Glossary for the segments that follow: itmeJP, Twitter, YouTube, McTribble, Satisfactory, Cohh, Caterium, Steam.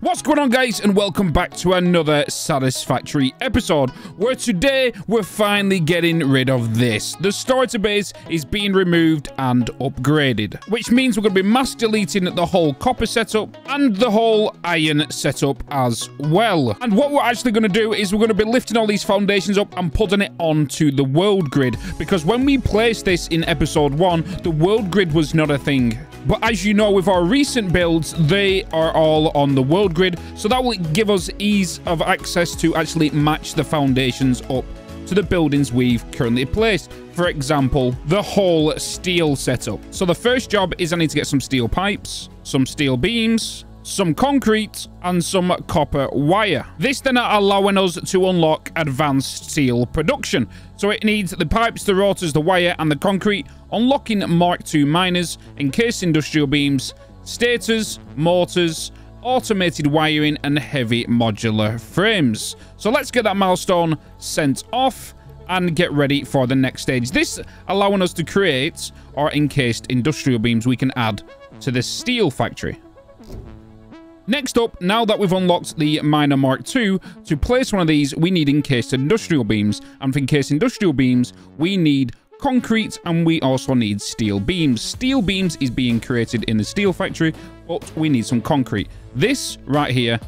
What's going on, guys, and welcome back to another Satisfactory episode, where today we're finally getting rid of this. The starter base is being removed and upgraded, which means we're going to be mass deleting the whole copper setup and the whole iron setup as well. And what we're actually going to do is we're going to be lifting all these foundations up and putting it onto the world grid, because when we placed this in episode 1, the world grid was not a thing. But as you know, with our recent builds, they are all on the world grid, so that will give us ease of access to actually match the foundations up to the buildings we've currently placed. For example, the whole steel setup. So the first job is I need to get some steel pipes, some steel beams, some concrete, and some copper wire. This then allowing us to unlock advanced steel production. So it needs the pipes, the rotors, the wire, and the concrete, unlocking Mark II miners, encased industrial beams, stators, mortars, automated wiring, and heavy modular frames. So let's get that milestone sent off and get ready for the next stage. This allowing us to create our encased industrial beams we can add to the steel factory. Next up, now that we've unlocked the Miner Mark II, to place one of these, we need encased industrial beams. And for encased industrial beams, we need concrete, and we also need steel beams. Steel beams is being created in the steel factory, but we need some concrete. This right here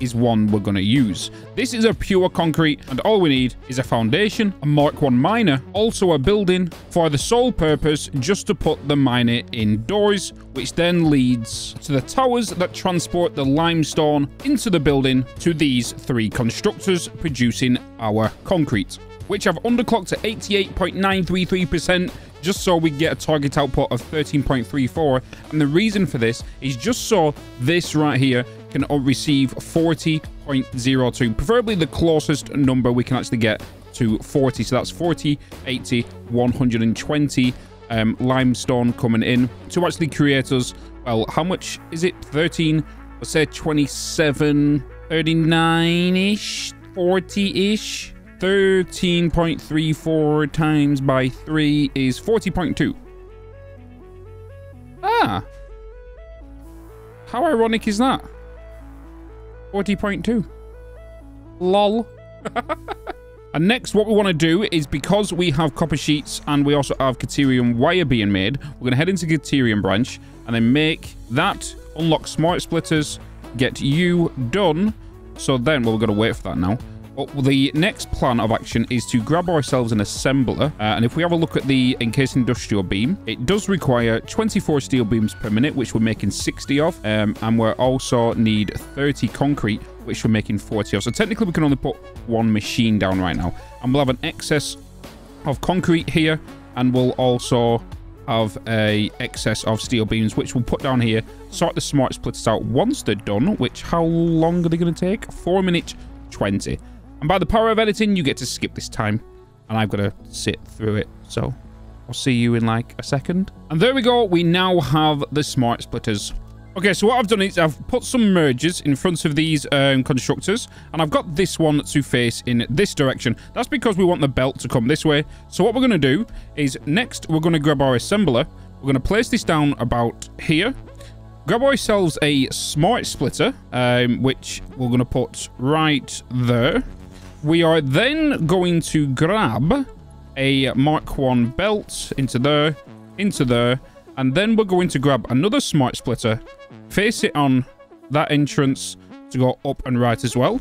is one we're going to use. This is a pure concrete, and all we need is a foundation, a Mark I miner, also a building for the sole purpose just to put the miner indoors, which then leads to the towers that transport the limestone into the building to these three constructors producing our concrete, which I've underclocked to 88.933% just so we get a target output of 13.34. And the reason for this is just so this right here can receive 40.02, preferably the closest number we can actually get to 40. So that's 40, 80, 120 limestone coming in to actually create us, well, how much is it? 13, let's say 27, 39-ish, 40-ish. 13.34 times by 3 is 40.2. Ah! How ironic is that? 40.2. Lol. And next, what we want to do is, because we have copper sheets and we also have caterium wire being made, we're going to head into caterium branch and then make that, unlock smart splitters, get you done. So then, well, we're going to wait for that now. Well, the next plan of action is to grab ourselves an assembler, and if we have a look at the encased industrial beam, it does require 24 steel beams per minute, which we're making 60 of, and we also need 30 concrete, which we're making 40 of. So technically we can only put one machine down right now, and we'll have an excess of concrete here, and we'll also have a excess of steel beams, which we'll put down here, sort the smart splitters out once they're done, which how long are they going to take? 4 minutes 20. And by the power of editing, you get to skip this time. And I've got to sit through it. So I'll see you in like a second. And there we go. We now have the smart splitters. Okay, so what I've done is I've put some mergers in front of these constructors. And I've got this one to face in this direction. That's because we want the belt to come this way. So what we're going to do is next, we're going to grab our assembler. We're going to place this down about here. Grab ourselves a smart splitter, which we're going to put right there. We are then going to grab a Mark I belt into there, and then we're going to grab another smart splitter, face it on that entrance to go up and right as well.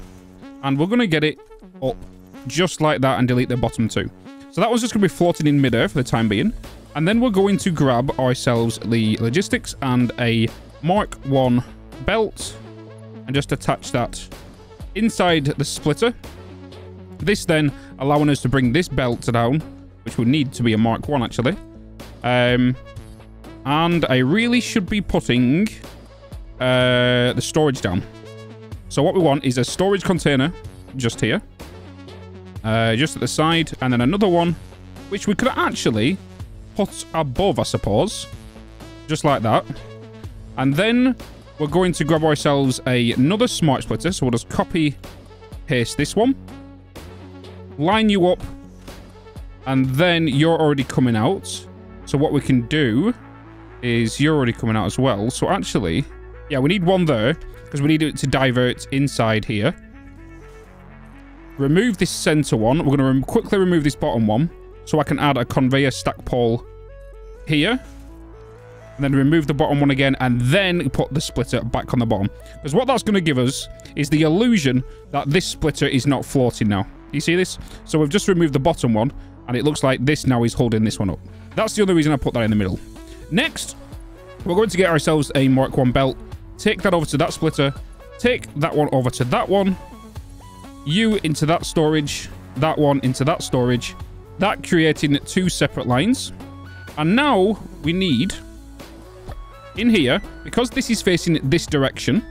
And we're going to get it up just like that and delete the bottom two. So that one's just going to be floating in midair for the time being. And then we're going to grab ourselves the logistics and a Mark I belt and just attach that inside the splitter. This then allowing us to bring this belt down, which would need to be a Mark I actually. And I really should be putting the storage down. So what we want is a storage container just here, just at the side, and then another one, which we could actually put above, I suppose, just like that. And then we're going to grab ourselves another smart splitter. So we'll just copy paste this one. Line you up, and then you're already coming out. So what we can do is you're already coming out as well. So actually, yeah, we need one there. because we need it to divert inside here. Remove this center one. We're going to quickly remove this bottom one so I can add a conveyor stack pole here. And then remove the bottom one again and then put the splitter back on the bottom. Because what that's going to give us is the illusion that this splitter is not floating now. You see this? So we've just removed the bottom one and it looks like this now is holding this one up. That's the only reason I put that in the middle. Next, we're going to get ourselves a Mark 1 belt. Take that over to that splitter. Take that one over to that one. You into that storage. That one into that storage. That creating two separate lines. And now we need... in here, because this is facing this direction,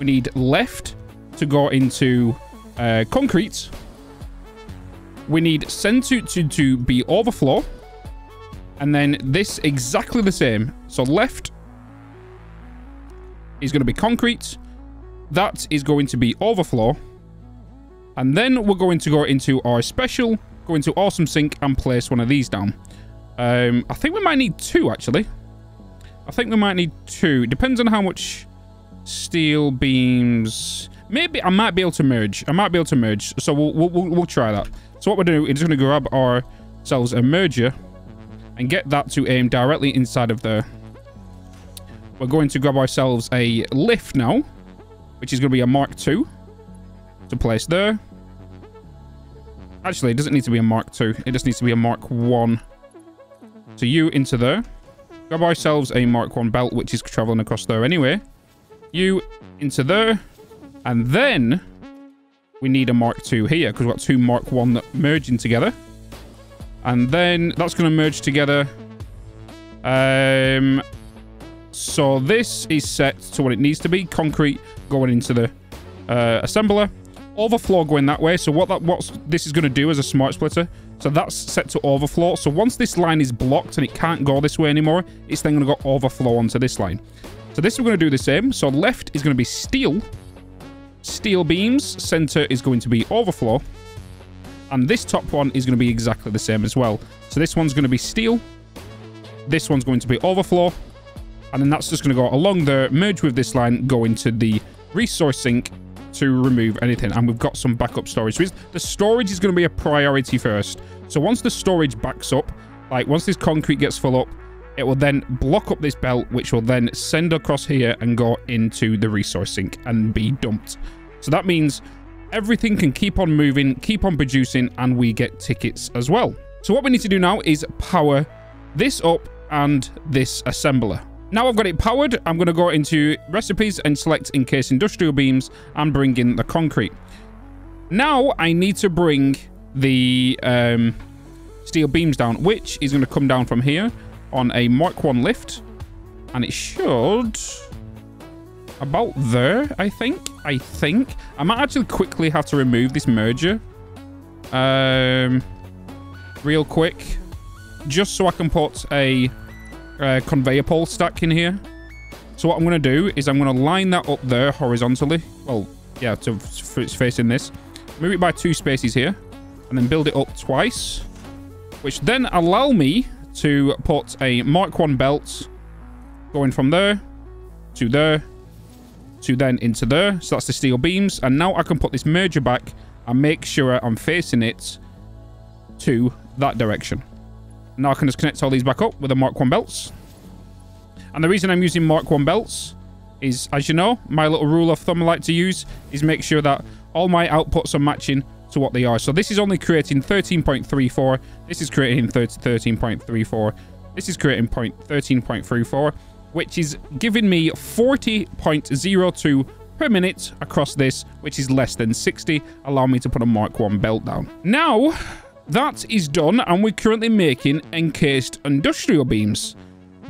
we need left to go into concrete. We need center to be overflow. And then this exactly the same. So left is going to be concrete. That is going to be overflow. And then we're going to go into our special, go into awesome sink and place one of these down. I think we might need two, actually. I think we might need two. Depends on how much steel beams. Maybe I might be able to merge. I might be able to merge. So we'll try that. So what we're doing is just going to grab ourselves a merger and get that to aim directly inside of there. We're going to grab ourselves a lift now, which is going to be a Mark II to place there. Actually, it doesn't need to be a Mark II. It just needs to be a Mark I. So you into there. Grab ourselves a Mark 1 belt, which is traveling across there anyway. You into there. And then we need a Mark 2 here, because we've got two Mark 1 that merging together. And then that's going to merge together. So this is set to what it needs to be. Concrete going into the assembler. Overflow going that way. So what this is going to do as a smart splitter, so that's set to overflow. So once this line is blocked and it can't go this way anymore, it's then going to go overflow onto this line. So this we're going to do the same. So left is going to be steel beams. Center is going to be overflow. And this top one is going to be exactly the same as well. So this one's going to be steel. This one's going to be overflow. And then that's just going to go along there, merge with this line, go into the resource sink to remove anything. And we've got some backup storage. So the storage is going to be a priority first. So once the storage backs up, like once this concrete gets full up, it will then block up this belt, which will then send across here and go into the resource sink and be dumped. So that means everything can keep on moving, keep on producing, and we get tickets as well. So what we need to do now is power this up and this assembler. Now I've got it powered, I'm going to go into recipes and select encase industrial beams and bring in the concrete. Now I need to bring the steel beams down, which is going to come down from here on a Mark 1 lift. And it should... about there, I think. I might actually quickly have to remove this merger. Real quick. Just so I can put a... conveyor pole stack in here. So what I'm going to do is I'm going to line that up there horizontally. Well, yeah, it's facing this. Move it by two spaces here. And then build it up twice. Which then allow me to put a Mark 1 belt going from there to there to then into there. So that's the steel beams. And now I can put this merger back and make sure I'm facing it to that direction. Now I can just connect all these back up with the Mark 1 belts. And the reason I'm using Mark 1 belts is, as you know, my little rule of thumb I like to use is make sure that all my outputs are matching to what they are. So this is only creating 13.34. This is creating 13.34. This is creating 13.34, which is giving me 40.02 per minute across this, which is less than 60. Allow me to put a Mark 1 belt down. Now... that is done, and we're currently making encased industrial beams.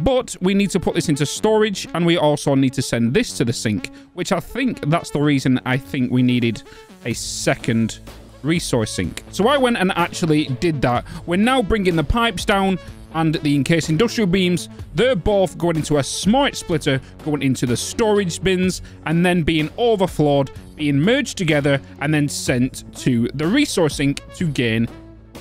But we need to put this into storage, and we also need to send this to the sink, which I think that's the reason I think we needed a second resource sink. So I went and actually did that. We're now bringing the pipes down and the encased industrial beams. They're both going into a smart splitter, going into the storage bins, and then being overflowed, being merged together, and then sent to the resource sink to gain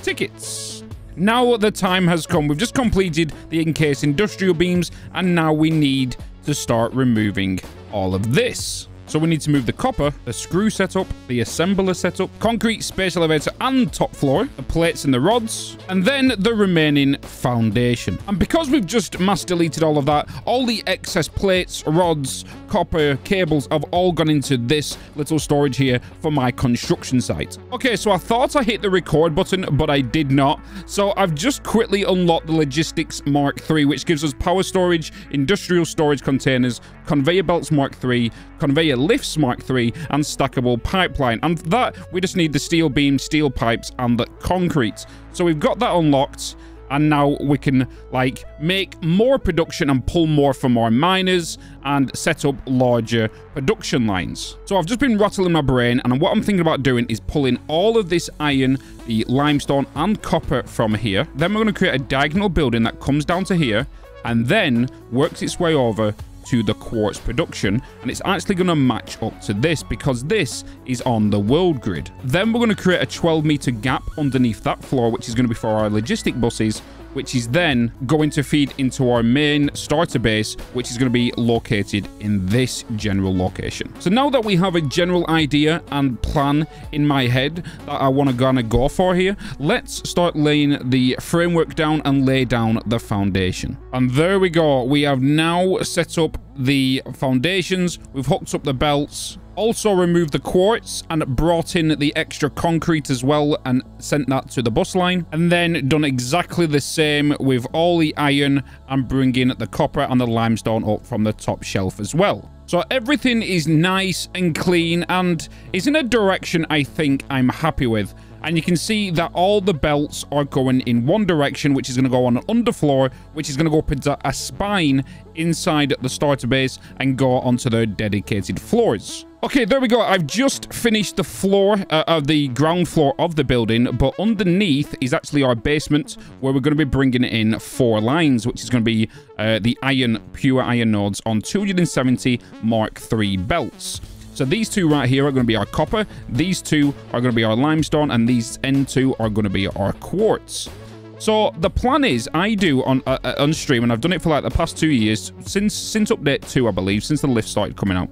tickets. Now the time has come. We've just completed the encased industrial beams, and now we need to start removing all of this. So we need to move the copper, the screw setup, the assembler setup, concrete space elevator and top floor, the plates and the rods, and then the remaining foundation. And because we've just mass deleted all of that, all the excess plates, rods, copper, cables have all gone into this little storage here for my construction site. Okay, so I thought I hit the record button, but I did not. So I've just quickly unlocked the Logistics Mark III, which gives us power storage, industrial storage containers, conveyor belts Mark III, conveyor lifts Mark III, and stackable pipeline. And for that, we just need the steel beam, steel pipes, and the concrete. So we've got that unlocked. And now we can, like, make more production and pull more from our miners and set up larger production lines. So I've just been rattling my brain, and what I'm thinking about doing is pulling all of this iron, the limestone, and copper from here. Then we're going to create a diagonal building that comes down to here and then works its way over to the quartz production, and it's actually going to match up to this because this is on the world grid. Then we're going to create a 12-meter gap underneath that floor, which is going to be for our logistic buses, which is then going to feed into our main starter base, which is going to be located in this general location. So now that we have a general idea and plan in my head that I want to go for here, let's start laying the framework down and lay down the foundation. And there we go. We have now set up the foundations. We've hooked up the belts. Also removed the quartz and brought in the extra concrete as well and sent that to the bus line, and then done exactly the same with all the iron and bringing the copper and the limestone up from the top shelf as well. So everything is nice and clean and is in a direction I think I'm happy with. And you can see that all the belts are going in one direction, which is going to go on an underfloor, which is going to go up into a spine inside the starter base and go onto their dedicated floors. Okay, there we go. I've just finished the floor of the ground floor of the building, but underneath is actually our basement where we're going to be bringing in 4 lines, which is going to be the iron, pure iron nodes on 270 Mark III belts. So these 2 right here are going to be our copper, these 2 are going to be our limestone, and these end 2 are going to be our quartz. So the plan is I do on stream, and I've done it for like the past 2 years, since update 2, I believe, since the lift started coming out,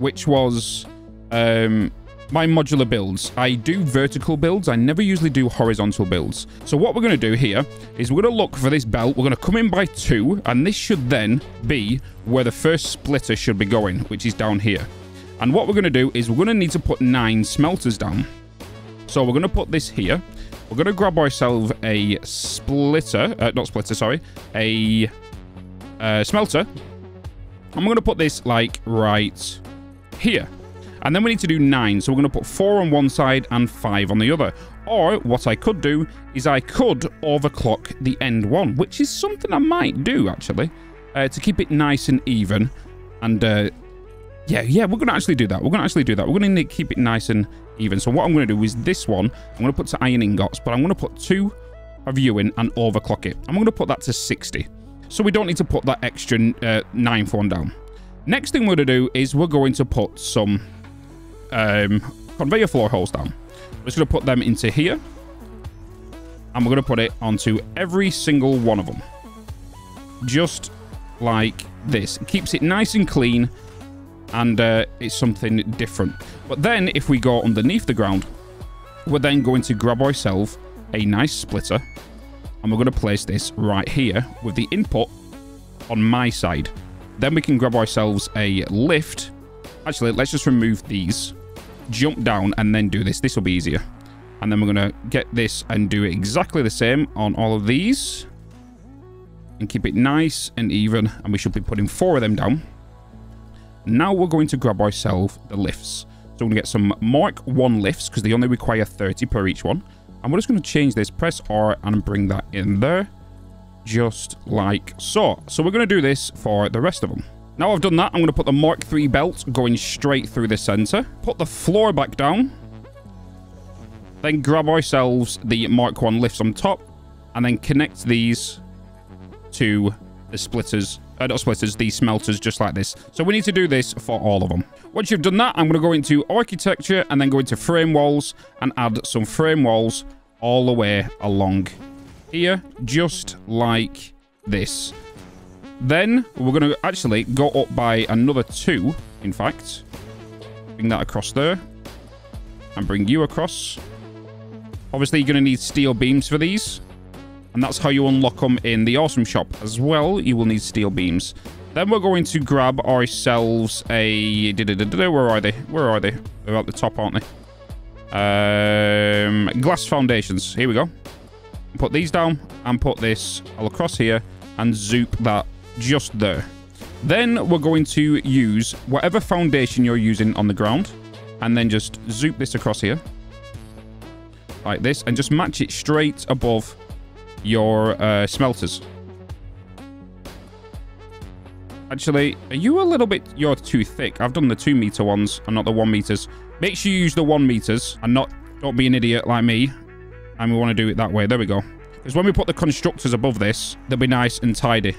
which was my modular builds. I do vertical builds. I never usually do horizontal builds. So what we're going to do here is we're going to look for this belt. We're going to come in by 2, and this should then be where the first splitter should be going, which is down here. And what we're going to do is we're going to need to put 9 smelters down. So we're going to put this here. We're going to grab ourselves a splitter, smelter. And we're going to put this like right here. And then we need to do 9. So we're going to put 4 on one side and 5 on the other. Or what I could do is I could overclock the end one, which is something I might do actually, to keep it nice and even. And, yeah, we're going to actually do that. We're going to actually do that. We're going to need to keep it nice and even. So what I'm going to do is this one, I'm going to put to iron ingots, but I'm going to put 2 of you in and overclock it. I'm going to put that to 60. So we don't need to put that extra 9th one down. Next thing we're going to do is we're going to put some conveyor floor holes down. We're just going to put them into here. And we're going to put it onto every single one of them. Just like this. It keeps it nice and clean. And it's something different. But then if we go underneath the ground, we're then going to grab ourselves a nice splitter, and we're going to place this right here with the input on my side. Then we can grab ourselves a lift. Actually, let's just remove these, jump down, and then do this. This will be easier. And then we're going to get this and do exactly the same on all of these and keep it nice and even, and we should be putting 4 of them down. Now we're going to grab ourselves the lifts. So we're going to get some Mark 1 lifts because they only require 30 per each one. And we're just going to change this, press R and bring that in there. Just like so. So we're going to do this for the rest of them. Now I've done that, I'm going to put the Mark 3 belt going straight through the center. Put the floor back down. Then grab ourselves the Mark 1 lifts on top. And then connect these to the splitters. Not splitters, these smelters, just like this. So we need to do this for all of them. Once you've done that, I'm going to go into architecture and then go into frame walls and add some frame walls all the way along here, just like this. Then we're going to actually go up by another 2, in fact. Bring that across there. And bring you across. Obviously, you're going to need steel beams for these. And that's how you unlock them in the Awesome Shop. As well, you will need steel beams. Then we're going to grab ourselves a... Where are they? Where are they? They're at the top, aren't they? Glass foundations. Here we go. Put these down and put this all across here and zoop that just there. Then we're going to use whatever foundation you're using on the ground and then just zoop this across here like this and just match it straight above your smelters. Actually, are you a little bit... You're too thick. I've done the 2-meter ones and not the 1-meters. Make sure you use the 1-meters and don't be an idiot like me. And we want to do it that way. There we go. Because when we put the constructors above this, they'll be nice and tidy.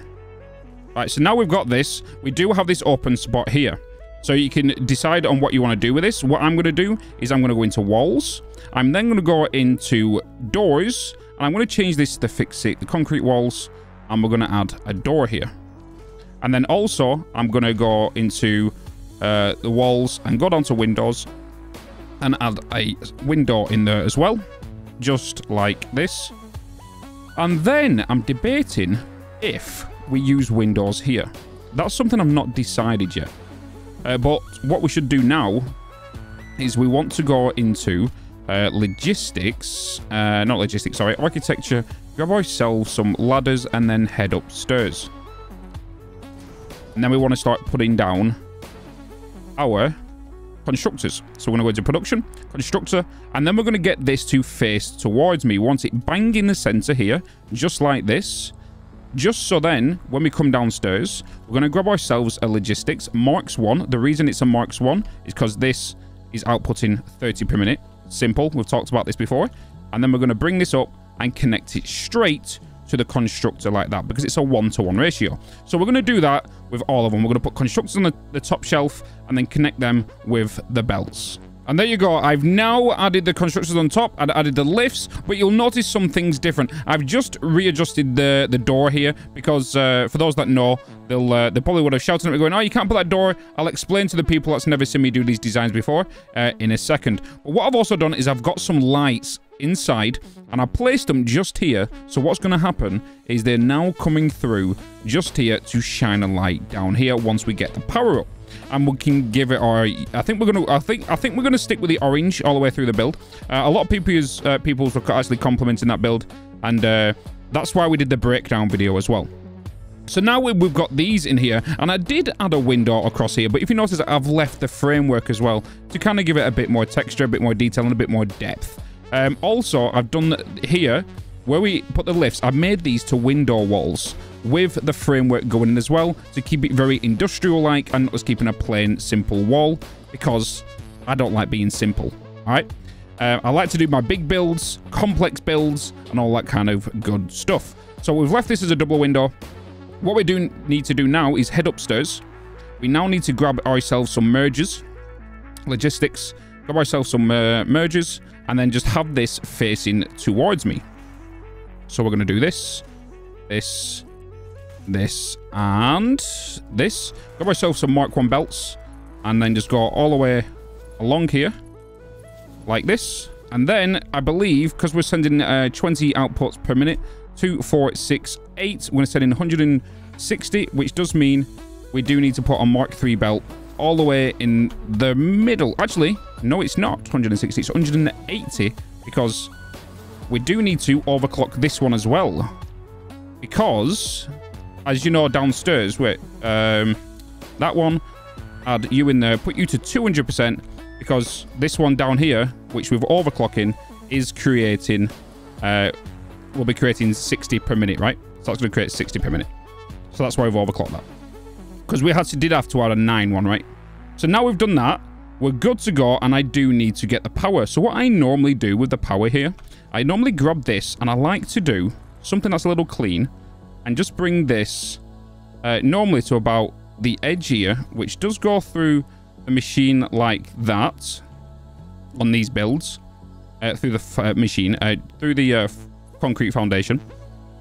Right, so now we've got this. We do have this open spot here. So you can decide on what you want to do with this. What I'm going to do is I'm going to go into walls. I'm then going to go into doors. And I'm going to change this to fix it, the concrete walls. And we're going to add a door here. And then also, I'm going to go into the walls and go down to windows and add a window in there as well. Just like this. And then I'm debating if we use windows here. That's something I've not decided yet. But what we should do now is we want to go into logistics. Not logistics, sorry. Architecture. Grab ourselves some ladders and then head upstairs. And then we want to start putting down our constructors. So we're going to go into production, constructor, and then we're going to get this to face towards me. We want it bang in the center here, just like this. Just so then, when we come downstairs, we're going to grab ourselves a logistics, Marks 1. The reason it's a Marks 1 is because this is outputting 30 per minute. Simple, we've talked about this before. And then we're going to bring this up and connect it straight to the constructor like that, because it's a 1-to-1 ratio. So we're going to do that with all of them. We're going to put constructors on the top shelf and then connect them with the belts. And there you go. I've now added the constructors on top and added the lifts, but you'll notice some things different. I've just readjusted the door here because for those that know, they probably would have shouted at me going, oh, you can't put that door. I'll explain to the people that's never seen me do these designs before in a second. But what I've also done is I've got some lights inside and I placed them just here. So what's going to happen is they're now coming through just here to shine a light down here once we get the power up, and we can give it our... I think we're gonna stick with the orange all the way through the build. A lot of people were actually complimenting that build, and that's why we did the breakdown video as well. So now we've got these in here, and I did add a window across here, but if you notice, I've left the framework as well to kind of give it a bit more texture, a bit more detail, and a bit more depth. Also, I've done here where we put the lifts, I've made these to window walls with the framework going in as well to keep it very industrial-like and not just keeping a plain, simple wall, because I don't like being simple, all right? I like to do my big builds, complex builds, and all that kind of good stuff. So we've left this as a double window. What we do need to do now is head upstairs. We now need to grab ourselves some mergers, logistics, grab ourselves some mergers, and then just have this facing towards me. So we're going to do this, this, this, and this. Got myself some Mark 1 belts, and then just go all the way along here, like this. And then, I believe, because we're sending 20 outputs per minute, 2, 4, 6, 8. We're going to send in 160, which does mean we do need to put a Mark 3 belt all the way in the middle. Actually, no, it's not 160, it's 180, because we do need to overclock this one as well. Because, as you know, downstairs, wait, that one, add you in there, put you to 200%, because this one down here, which we've overclocking, is creating, we'll be creating 60 per minute, right? So that's going to create 60 per minute. So that's why we've overclocked that. Because we did have to add a 9 one, right? So now we've done that, we're good to go, and I do need to get the power. So what I normally do with the power here, I normally grab this, and I like to do something that's a little clean, and just bring this normally to about the edge here, which does go through the machine like that on these builds, through the concrete foundation.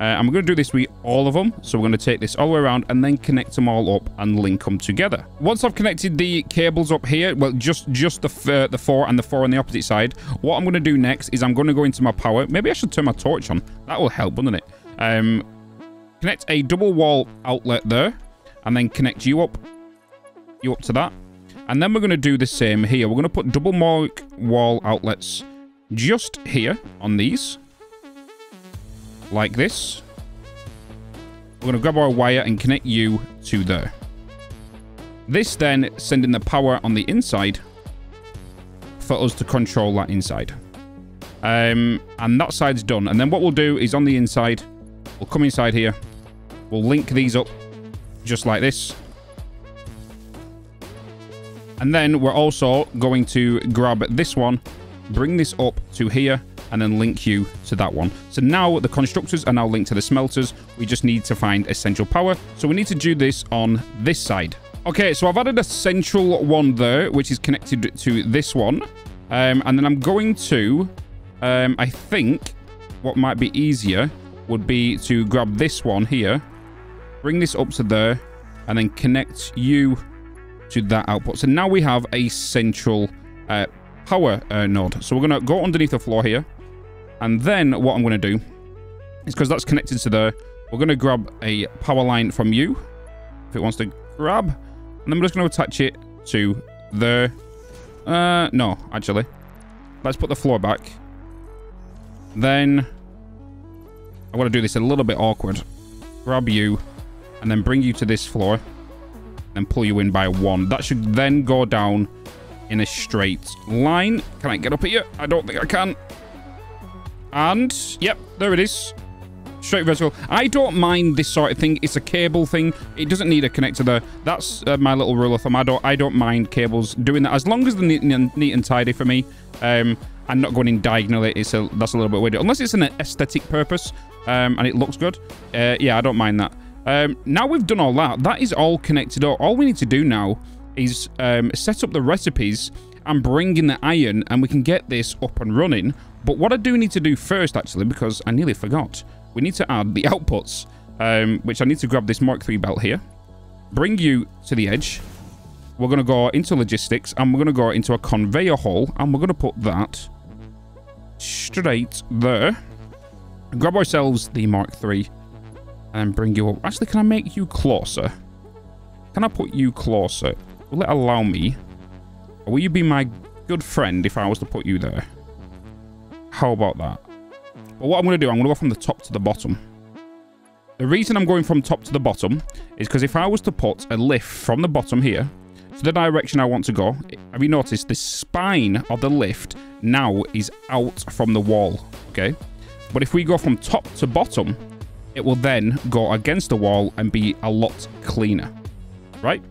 And we're going to do this with all of them. So we're going to take this all the way around and then connect them all up and link them together. Once I've connected the cables up here, well, just the four and the four on the opposite side, what I'm going to do next is I'm going to go into my power. Maybe I should turn my torch on. That will help, wouldn't it? Connect a double wall outlet there and then connect you up to that. And then we're going to do the same here. We're going to put double wall outlets just here on these. Like this. We're going to grab our wire and connect you to there. This then sending the power on the inside for us to control that inside. And that side's done. And then what we'll do is on the inside, we'll come inside here. We'll link these up just like this. And then we're also going to grab this one, bring this up to here, and then link you to that one. So now the constructors are now linked to the smelters. We just need to find a central power. So we need to do this on this side. Okay, so I've added a central one there, which is connected to this one. And then I'm going to, I think what might be easier would be to grab this one here, bring this up to there, and then connect you to that output. So now we have a central power node. So we're going to go underneath the floor here. And then what I'm going to do is, because that's connected to there, we're going to grab a power line from you, if it wants to grab. And then we're just going to attach it to there. No, actually. Let's put the floor back. Then I want to do this a little bit awkward. Grab you and then bring you to this floor and pull you in by one. That should then go down in a straight line. Can I get up here? I don't think I can. And, yep, there it is. Straight vertical. I don't mind this sort of thing. It's a cable thing. It doesn't need a connector there. That's my little rule of thumb. I don't mind cables doing that. As long as they're neat and tidy for me. I'm not going in diagonally. That's a little bit weird. Unless it's an aesthetic purpose and it looks good. Yeah, I don't mind that. Now we've done all that. That is all connected up. All we need to do now is set up the recipes and bring in the iron, and we can get this up and running. But what I do need to do first, actually, because I nearly forgot, we need to add the outputs, which I need to grab this Mark III belt here, bring you to the edge. We're going to go into logistics, and we're going to go into a conveyor hall, and we're going to put that straight there. Grab ourselves the Mark III and bring you up. Actually, can I make you closer? Can I put you closer? Will it allow me? Or will you be my good friend if I was to put you there? How about that? Well, what I'm going to do, I'm going to go from the top to the bottom. The reason I'm going from top to the bottom is because if I was to put a lift from the bottom here to the direction I want to go, have you noticed the spine of the lift now is out from the wall, okay? But if we go from top to bottom, it will then go against the wall and be a lot cleaner, right?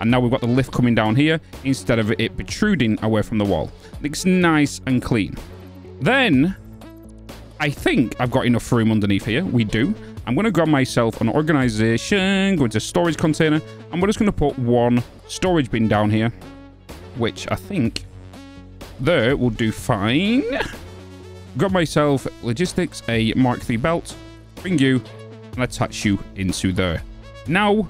And now we've got the lift coming down here instead of it protruding away from the wall. It's nice and clean. Then, I think I've got enough room underneath here. We do. I'm going to grab myself an organization, go into storage container, and we're just going to put one storage bin down here, which I think there will do fine. Grab myself logistics, a Mark III belt, bring you, and attach you into there. Now,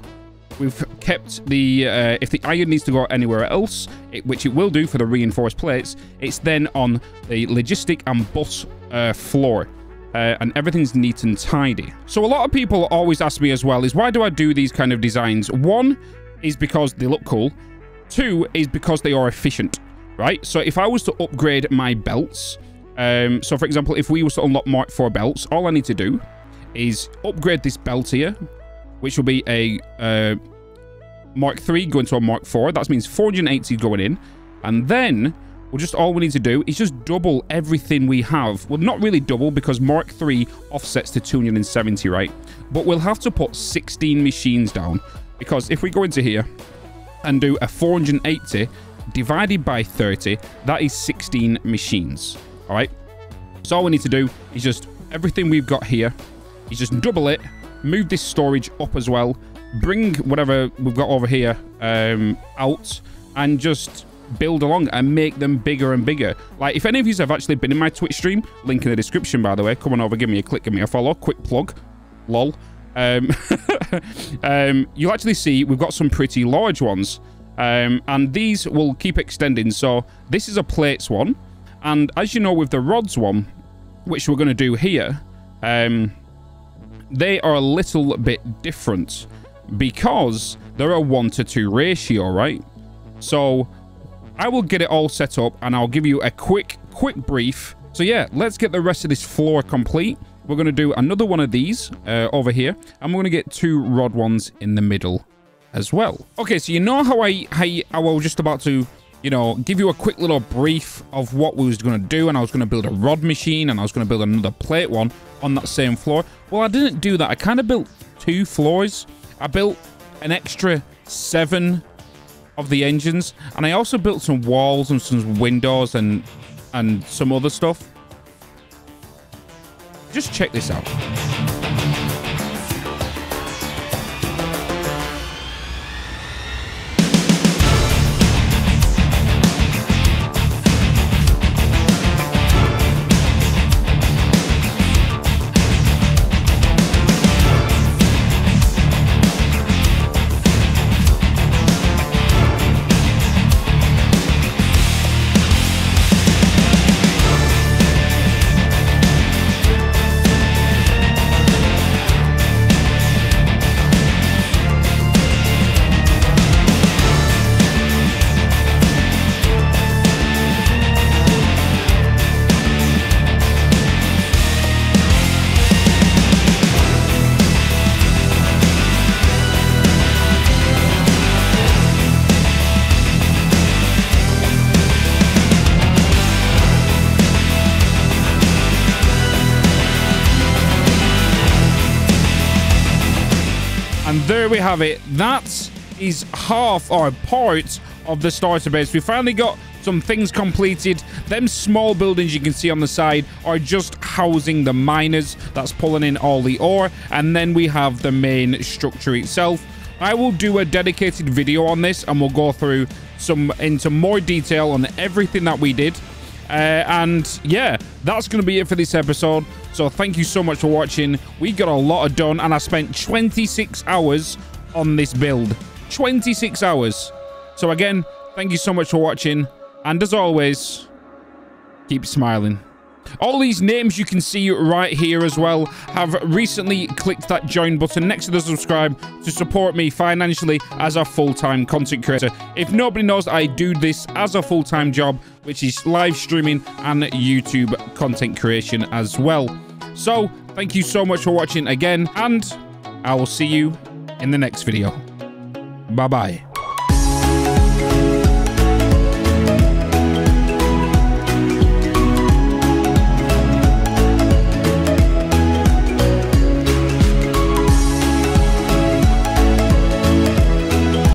we've kept the, if the iron needs to go anywhere else, which it will do for the reinforced plates, it's then on the logistic and bus floor. And everything's neat and tidy. So a lot of people always ask me as well is, why do I do these kind of designs? One is because they look cool. Two is because they are efficient, right? So if I was to upgrade my belts, so for example, if we was to unlock Mark IV belts, all I need to do is upgrade this belt here, which will be a Mark III going to a Mark IV. That means 480 going in. And then we'll just, all we need to do is just double everything we have. Well, not really double because Mark III offsets to 270, right? But we'll have to put 16 machines down. Because if we go into here and do a 480 divided by 30, that is 16 machines, all right? So all we need to do is just everything we've got here is just double it. Move this storage up as well. Bring whatever we've got over here out and just build along and make them bigger and bigger. Like, if any of you have actually been in my Twitch stream, link in the description, by the way. Come on over, give me a click, give me a follow. Quick plug. lol. You'll actually see we've got some pretty large ones, and these will keep extending. So this is a plates one, and as you know with the rods one, which we're going to do here, they are a little bit different because they're a 1-to-2 ratio, right? So I will get it all set up and I'll give you a quick brief. So yeah, let's get the rest of this floor complete. We're going to do another one of these over here, and we're going to get 2 rod ones in the middle as well. Okay, so you know how I was just about to, you know, give you a quick little brief of what we was going to do, and I was going to build a rod machine, and I was going to build another plate one on that same floor. Well, I didn't do that. I kind of built 2 floors. I built an extra 7 of the engines, and I also built some walls and some windows and some other stuff. Just check this out. And there we have it. That is half or part of the starter base. We finally got some things completed. Them small buildings you can see on the side are just housing the miners that's pulling in all the ore. And then we have the main structure itself. I will do a dedicated video on this, and we'll go through into more detail on everything that we did. And yeah, that's going to be it for this episode. So thank you so much for watching. We got a lot done, and I spent 26 hours on this build. 26 hours. So again, thank you so much for watching. And as always, keep smiling. All these names you can see right here as well have recently clicked that join button next to the subscribe to support me financially as a full-time content creator. If nobody knows, I do this as a full-time job, which is live streaming and YouTube content creation as well. So thank you so much for watching again, and I will see you in the next video. Bye-bye.